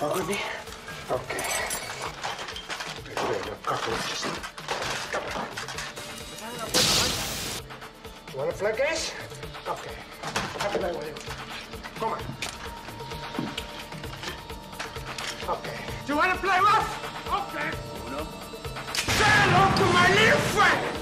follow me? Okay. Be afraid of cockroaches. Come on. You want to play games? Okay. Happy night with you. Come on. Okay. Do you want to play rough? Okay. Say hello to my little friend!